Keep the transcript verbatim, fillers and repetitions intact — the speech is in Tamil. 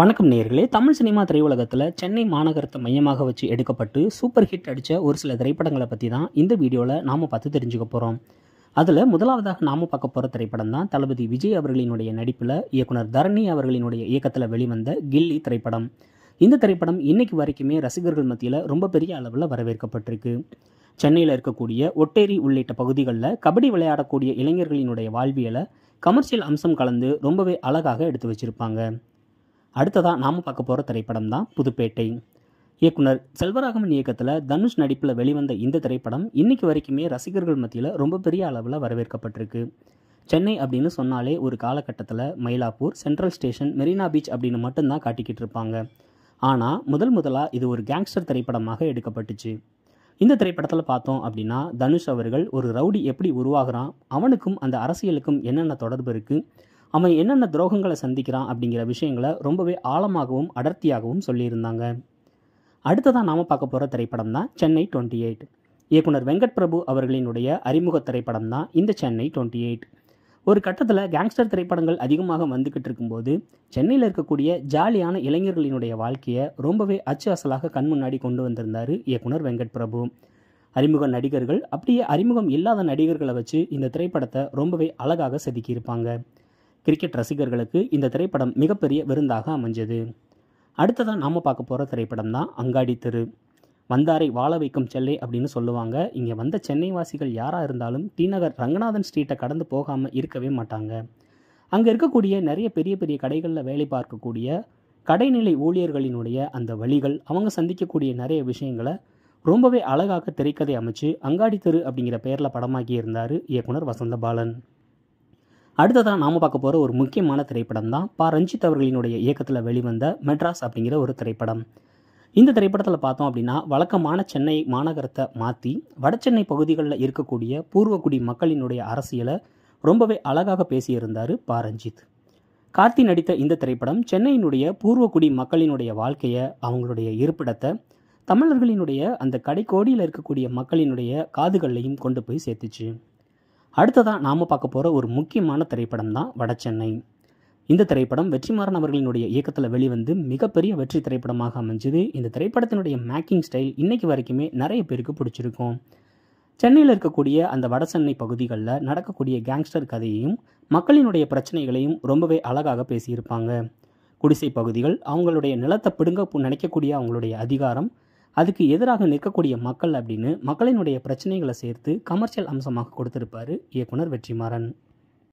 வணக்கம் நேயர்களே. தமிழ் சினிமா திரையுலகத்தில் சென்னை மாநகரத்தை மையமாக வச்சு எடுக்கப்பட்டு சூப்பர் ஹிட் அடித்த ஒரு சில திரைப்படங்களை பற்றி தான் இந்த வீடியோவில் நாம் பார்த்து தெரிஞ்சுக்க போகிறோம். அதில் முதலாவதாக நாம் பார்க்க போகிற திரைப்படம் தான் தளபதி விஜய் அவர்களினுடைய நடிப்பில் இயக்குனர் தரணி அவர்களினுடைய இயக்கத்தில் வெளிவந்த கில்லி திரைப்படம். இந்த திரைப்படம் இன்றைக்கு வரைக்குமே ரசிகர்கள் மத்தியில் ரொம்ப பெரிய அளவில் வரவேற்கப்பட்டிருக்கு. சென்னையில் இருக்கக்கூடிய ஒட்டேரி உள்ளிட்ட பகுதிகளில் கபடி விளையாடக்கூடிய இளைஞர்களினுடைய வாழ்வியலை கமர்ஷியல் அம்சம் கலந்து ரொம்பவே அழகாக எடுத்து வச்சுருப்பாங்க. அடுத்ததாக நாம் பார்க்க போகிற திரைப்படம் தான் புதுப்பேட்டை. இயக்குனர் செல்வராகவன் இயக்கத்தில் தனுஷ் நடிப்பில் வெளிவந்த இந்த திரைப்படம் இன்றைக்கு வரைக்குமே ரசிகர்கள் மத்தியில் ரொம்ப பெரிய அளவில் வரவேற்கப்பட்டிருக்கு. சென்னை அப்படின்னு சொன்னாலே ஒரு காலகட்டத்தில் Mylapore, central station, Marina beach அப்படின்னு மட்டும்தான் காட்டிக்கிட்டு இருப்பாங்க. ஆனால் முதல் முதலாக இது ஒரு கேங்ஸ்டர் திரைப்படமாக எடுக்கப்பட்டுச்சு. இந்த திரைப்படத்தில் பார்த்தோம் அப்படின்னா தனுஷ் அவர்கள் ஒரு ரவுடி எப்படி உருவாகிறான், அவனுக்கும் அந்த அரசியலுக்கும் என்னென்ன தொடர்பு இருக்குது, அவன் என்னென்ன துரோகங்களை சந்திக்கிறான் அப்படிங்கிற விஷயங்களை ரொம்பவே ஆழமாகவும் அடர்த்தியாகவும் சொல்லியிருந்தாங்க. அடுத்ததாக நாம் பார்க்க போகிற திரைப்படம் தான் சென்னை டுவெண்ட்டி எயிட். இயக்குனர் வெங்கட் பிரபு அவர்களினுடைய அறிமுக திரைப்படம் தான் இந்த சென்னை டுவெண்ட்டி எயிட். ஒரு கட்டத்தில் கேங்ஸ்டர் திரைப்படங்கள் அதிகமாக வந்துக்கிட்டு இருக்கும்போது சென்னையில் இருக்கக்கூடிய ஜாலியான இளைஞர்களினுடைய வாழ்க்கையை ரொம்பவே அச்சு அசலாக கண் முன்னாடி கொண்டு வந்திருந்தார் இயக்குனர் வெங்கட் பிரபு. அறிமுக நடிகர்கள் அப்படியே அறிமுகம் இல்லாத நடிகர்களை வச்சு இந்த திரைப்படத்தை ரொம்பவே அழகாக செதுக்கியிருப்பாங்க. கிரிக்கெட் ரசிகர்களுக்கு இந்த திரைப்படம் மிகப்பெரிய விருந்தாக அமைஞ்சது. அடுத்ததான் நாம் பார்க்க போகிற திரைப்படம் தான் அங்காடி தெரு. வந்தாரை வாழ வைக்கும் செல்லை அப்படின்னு சொல்லுவாங்க. இங்கே வந்த சென்னைவாசிகள் யாராக இருந்தாலும் டி நகர் ரங்கநாதன் ஸ்ட்ரீட்டை கடந்து போகாமல் இருக்கவே மாட்டாங்க. அங்கே இருக்கக்கூடிய நிறைய பெரிய பெரிய கடைகளில் வேலை பார்க்கக்கூடிய கடைநிலை ஊழியர்களினுடைய அந்த வழிகள், அவங்க சந்திக்கக்கூடிய நிறைய விஷயங்களை ரொம்பவே அழகாக திரைக்கதை அமைச்சு அங்காடி தெரு அப்படிங்கிற பெயரில் படமாக்கியிருந்தார் இயக்குனர் வசந்தபாலன். அடுத்ததான் நாம் பார்க்க போகிற ஒரு முக்கியமான திரைப்படம் தான் பாரஞ்சித் அவர்களினுடைய இயக்கத்தில் வெளிவந்த மெட்ராஸ் அப்படிங்கிற ஒரு திரைப்படம். இந்த திரைப்படத்தில் பார்த்தோம் அப்படின்னா வழக்கமான சென்னை மாநகரத்தை மாற்றி வடசென்னை பகுதிகளில் இருக்கக்கூடிய பூர்வக்குடி மக்களினுடைய அரசியலை ரொம்பவே அழகாக பேசியிருந்தார் பாரஞ்சித். கார்த்தி நடித்த இந்த திரைப்படம் சென்னையினுடைய பூர்வக்குடி மக்களினுடைய வாழ்க்கையை, அவங்களுடைய இருப்பிடத்தை தமிழர்களினுடைய அந்த கடைக்கோடியில் இருக்கக்கூடிய மக்களினுடைய காதுகளையும் கொண்டு போய் சேர்த்துச்சு. அடுத்ததான் நாம் பார்க்க போகிற ஒரு முக்கியமான திரைப்படம் தான் வடசென்னை. இந்த திரைப்படம் வெற்றிமாறன் அவர்களினுடைய இயக்கத்தில் வெளிவந்து மிகப்பெரிய வெற்றி திரைப்படமாக அமைஞ்சது. இந்த திரைப்படத்தினுடைய மேக்கிங் ஸ்டைல் இன்றைக்கு வரைக்குமே நிறைய பேருக்கு பிடிச்சிருக்கும். சென்னையில் இருக்கக்கூடிய அந்த வடசென்னை பகுதிகளில் நடக்கக்கூடிய கேங்ஸ்டர் கதையையும் மக்களினுடைய பிரச்சனைகளையும் ரொம்பவே அழகாக பேசியிருப்பாங்க. குடிசை பகுதிகள், அவங்களுடைய நிலத்தை பிடுங்க நினைக்கக்கூடிய அவங்களுடைய அதிகாரம், அதுக்கு எதிராக நிற்கக்கூடிய மக்கள் அப்படின்னு மக்களினுடைய பிரச்சனைகளை சேர்த்து கமர்ஷியல் அம்சமாக கொடுத்திருப்பார் இயக்குனர் வெற்றிமாறன்.